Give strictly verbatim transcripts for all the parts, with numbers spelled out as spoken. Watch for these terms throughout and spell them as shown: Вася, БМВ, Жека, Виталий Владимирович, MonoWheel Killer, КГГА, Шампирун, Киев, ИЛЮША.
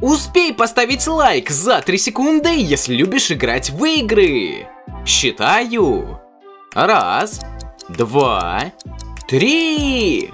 Успей поставить лайк за три секунды, если любишь играть в игры. Считаю. Раз, два, три.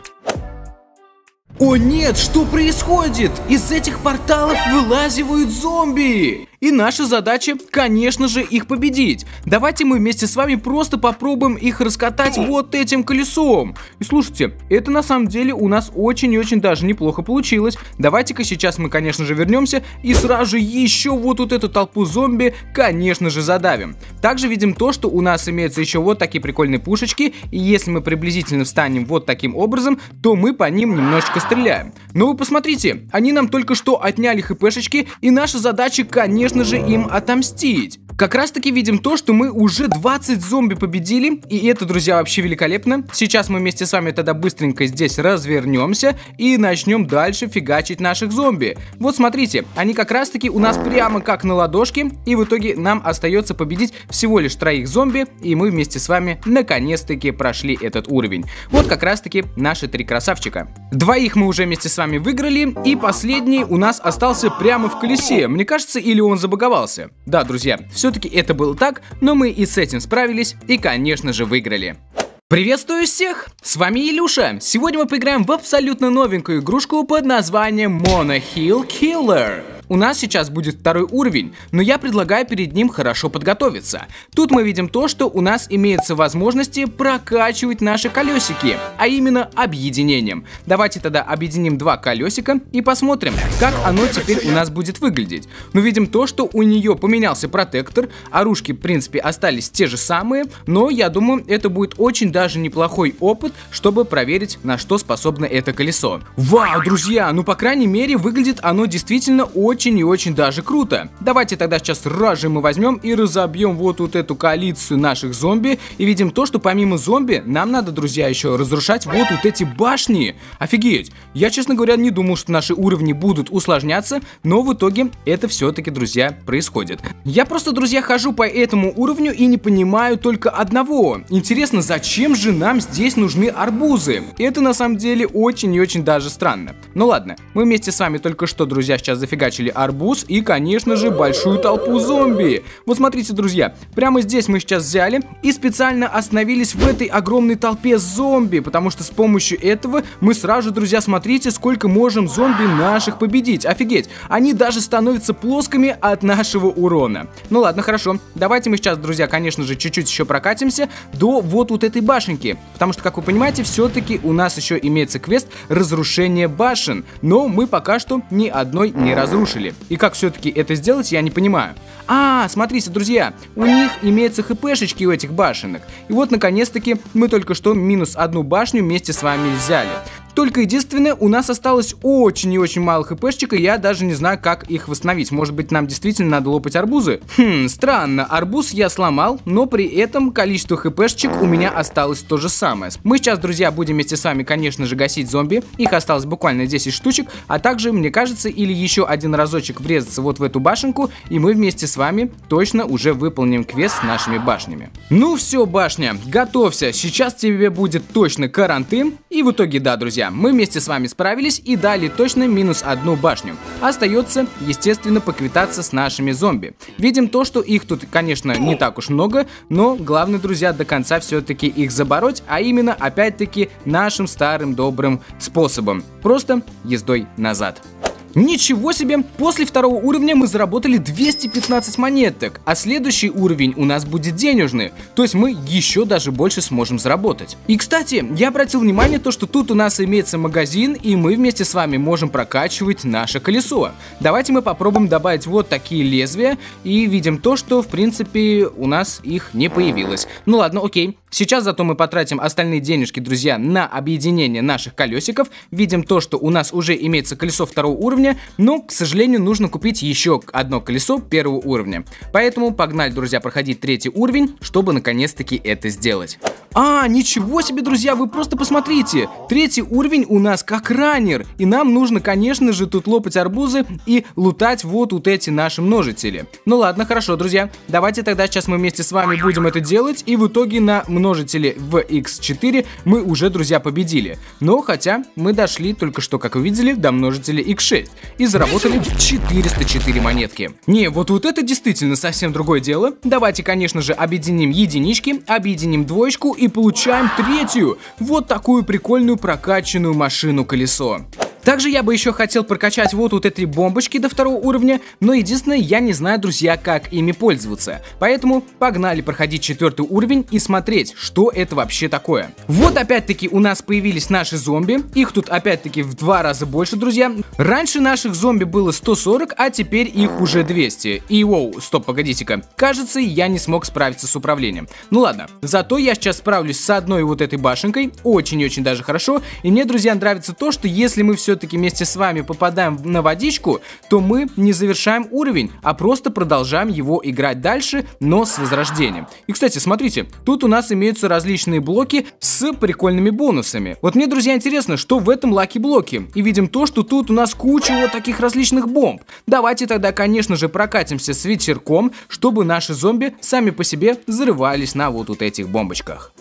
О нет, что происходит? Из этих порталов вылазивают зомби. И наша задача, конечно же, их победить. Давайте мы вместе с вами просто попробуем их раскатать вот этим колесом. И слушайте, это на самом деле у нас очень и очень даже неплохо получилось. Давайте-ка сейчас мы, конечно же, вернемся и сразу же еще вот, вот эту толпу зомби, конечно же, задавим. Также видим то, что у нас имеются еще вот такие прикольные пушечки. И если мы приблизительно встанем вот таким образом, то мы по ним немножечко стреляем. Но вы посмотрите, они нам только что отняли хпшечки, и наша задача, конечно же, им отомстить. Как раз таки видим то, что мы уже двадцать зомби победили, и это, друзья, вообще великолепно. Сейчас мы вместе с вами тогда быстренько здесь развернемся и начнем дальше фигачить наших зомби. Вот смотрите, они как раз таки у нас прямо как на ладошке, и в итоге нам остается победить всего лишь троих зомби, и мы вместе с вами наконец-таки прошли этот уровень. Вот как раз таки наши три красавчика. Двоих мы уже вместе с вами выиграли, и последний у нас остался прямо в колесе. Мне кажется, или он забаговался. Да, друзья, все-таки это было так, но мы и с этим справились и, конечно же, выиграли. Приветствую всех! С вами Илюша. Сегодня мы поиграем в абсолютно новенькую игрушку под названием MonoWheel Killer. У нас сейчас будет второй уровень, но я предлагаю перед ним хорошо подготовиться. Тут мы видим то, что у нас имеются возможности прокачивать наши колесики, а именно объединением. Давайте тогда объединим два колесика и посмотрим, как оно теперь у нас будет выглядеть. Мы видим то, что у нее поменялся протектор, оружки, в принципе, остались те же самые, но я думаю, это будет очень даже неплохой опыт, чтобы проверить, на что способно это колесо. Вау, друзья, ну по крайней мере выглядит оно действительно очень Очень и очень даже круто. Давайте тогда сейчас сразу же мы возьмем и разобьем вот, вот эту коалицию наших зомби. И видим то, что помимо зомби нам надо, друзья, еще разрушать вот, вот эти башни. Офигеть. Я, честно говоря, не думал, что наши уровни будут усложняться, но в итоге это все-таки, друзья, происходит. Я просто, друзья, хожу по этому уровню и не понимаю только одного. Интересно, зачем же нам здесь нужны арбузы? Это на самом деле очень и очень даже странно. Ну ладно, мы вместе с вами только что, друзья, сейчас зафигачили арбуз и, конечно же, большую толпу зомби. Вот смотрите, друзья, прямо здесь мы сейчас взяли и специально остановились в этой огромной толпе зомби, потому что с помощью этого мы сразу, друзья, смотрите, сколько можем зомби наших победить. Офигеть, они даже становятся плоскими от нашего урона. Ну ладно, хорошо, давайте мы сейчас, друзья, конечно же, чуть-чуть еще прокатимся до вот вот этой башенки, потому что, как вы понимаете, все-таки у нас еще имеется квест разрушение башен, но мы пока что ни одной не разрушили. И как все-таки это сделать, я не понимаю. А, смотрите, друзья, у них имеются хпшечки у этих башенок. И вот, наконец-таки, мы только что минус одну башню вместе с вами взяли. Только единственное, у нас осталось очень и очень мало хпшечек, и я даже не знаю, как их восстановить. Может быть, нам действительно надо лопать арбузы? Хм, странно, арбуз я сломал, но при этом количество хпшечек у меня осталось то же самое. Мы сейчас, друзья, будем вместе с вами, конечно же, гасить зомби. Их осталось буквально десять штучек, а также, мне кажется, или еще один разочек врезаться вот в эту башенку, и мы вместе с вами точно уже выполним квест с нашими башнями. Ну все, башня, готовься, сейчас тебе будет точно карантин, и в итоге, да, друзья, мы вместе с вами справились и дали точно минус одну башню. Остается, естественно, поквитаться с нашими зомби. Видим то, что их тут, конечно, не так уж много, но главное, друзья, до конца все-таки их забороть, а именно, опять-таки, нашим старым добрым способом. Просто ездой назад. Ничего себе, после второго уровня мы заработали двести пятнадцать монеток, а следующий уровень у нас будет денежный, то есть мы еще даже больше сможем заработать. И, кстати, я обратил внимание то, что тут у нас имеется магазин, и мы вместе с вами можем прокачивать наше колесо. Давайте мы попробуем добавить вот такие лезвия, и видим то, что, в принципе, у нас их не появилось. Ну ладно, окей. Сейчас зато мы потратим остальные денежки, друзья, на объединение наших колесиков. Видим то, что у нас уже имеется колесо второго уровня, но, к сожалению, нужно купить еще одно колесо первого уровня. Поэтому погнали, друзья, проходить третий уровень, чтобы наконец-таки это сделать. А, ничего себе, друзья, вы просто посмотрите. Третий уровень у нас как раннер, и нам нужно, конечно же, тут лопать арбузы и лутать вот, вот эти наши множители. Ну ладно, хорошо, друзья, давайте тогда сейчас мы вместе с вами будем это делать, и в итоге на множитель умножители в икс четыре мы уже, друзья, победили. Но хотя мы дошли только что, как увидели, до множителя икс шесть и заработали четыреста четыре монетки. Не, вот вот это действительно совсем другое дело. Давайте, конечно же, объединим единички, объединим двоечку и получаем третью. Вот такую прикольную прокачанную машину-колесо. Также я бы еще хотел прокачать вот вот эти бомбочки до второго уровня, но единственное, я не знаю, друзья, как ими пользоваться. Поэтому погнали проходить четвертый уровень и смотреть, что это вообще такое. Вот опять-таки у нас появились наши зомби, их тут опять-таки в два раза больше, друзья. Раньше наших зомби было сто сорок, а теперь их уже двести. И воу, стоп, погодите-ка, кажется, я не смог справиться с управлением. Ну ладно, зато я сейчас справлюсь с одной вот этой башенкой, очень-очень даже хорошо. И мне, друзья, нравится то, что если мы все все-таки вместе с вами попадаем на водичку, то мы не завершаем уровень, а просто продолжаем его играть дальше, но с возрождением. И, кстати, смотрите, тут у нас имеются различные блоки с прикольными бонусами. Вот мне, друзья, интересно, что в этом лаки-блоке. И видим то, что тут у нас куча вот таких различных бомб. Давайте тогда, конечно же, прокатимся с ветерком, чтобы наши зомби сами по себе зарывались на вот, вот этих бомбочках.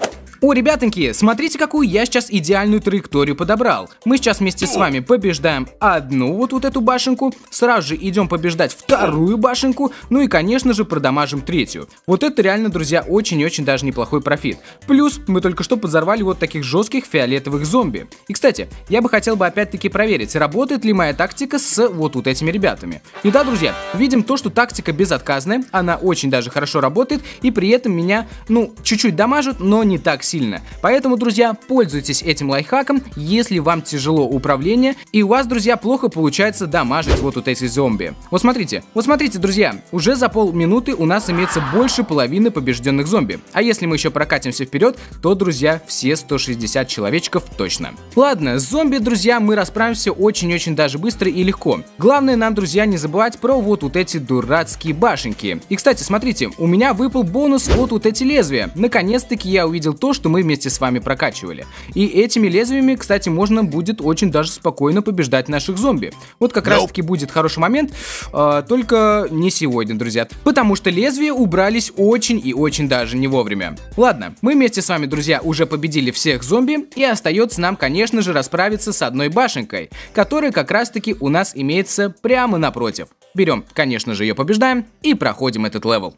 О, ребятоньки, смотрите, какую я сейчас идеальную траекторию подобрал. Мы сейчас вместе с вами побеждаем одну вот, вот эту башенку, сразу же идем побеждать вторую башенку, ну и, конечно же, продамажим третью. Вот это реально, друзья, очень-очень даже неплохой профит. Плюс мы только что подзорвали вот таких жестких фиолетовых зомби. И, кстати, я бы хотел бы опять-таки проверить, работает ли моя тактика с вот, вот этими ребятами. И да, друзья, видим то, что тактика безотказная, она очень даже хорошо работает, и при этом меня, ну, чуть-чуть дамажит, но не так сильно. Сильно. Поэтому, друзья, пользуйтесь этим лайфхаком, если вам тяжело управление и у вас, друзья, плохо получается дамажить вот, вот эти зомби. Вот смотрите, вот смотрите, друзья, уже за полминуты у нас имеется больше половины побежденных зомби. А если мы еще прокатимся вперед, то, друзья, все сто шестьдесят человечков точно. Ладно, с зомби, друзья, мы расправимся очень-очень даже быстро и легко. Главное нам, друзья, не забывать про вот, вот эти дурацкие башенки. И, кстати, смотрите, у меня выпал бонус вот, вот эти лезвия. Наконец-таки я увидел то, что что мы вместе с вами прокачивали. И этими лезвиями, кстати, можно будет очень даже спокойно побеждать наших зомби. Вот как раз таки будет хороший момент, а, только не сегодня, друзья. Потому что лезвия убрались очень и очень даже не вовремя. Ладно, мы вместе с вами, друзья, уже победили всех зомби, и остается нам, конечно же, расправиться с одной башенкой, которая как раз таки у нас имеется прямо напротив. Берем, конечно же, ее побеждаем и проходим этот левел.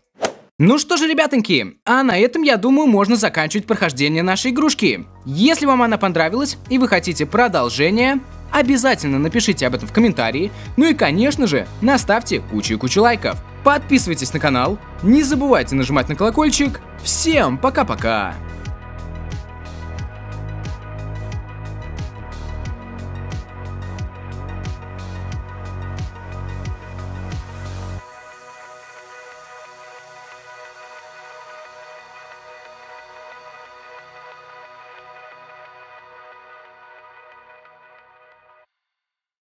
Ну что же, ребятоньки, а на этом, я думаю, можно заканчивать прохождение нашей игрушки. Если вам она понравилась и вы хотите продолжения, обязательно напишите об этом в комментарии. Ну и, конечно же, наставьте кучу и кучу лайков. Подписывайтесь на канал, не забывайте нажимать на колокольчик. Всем пока-пока!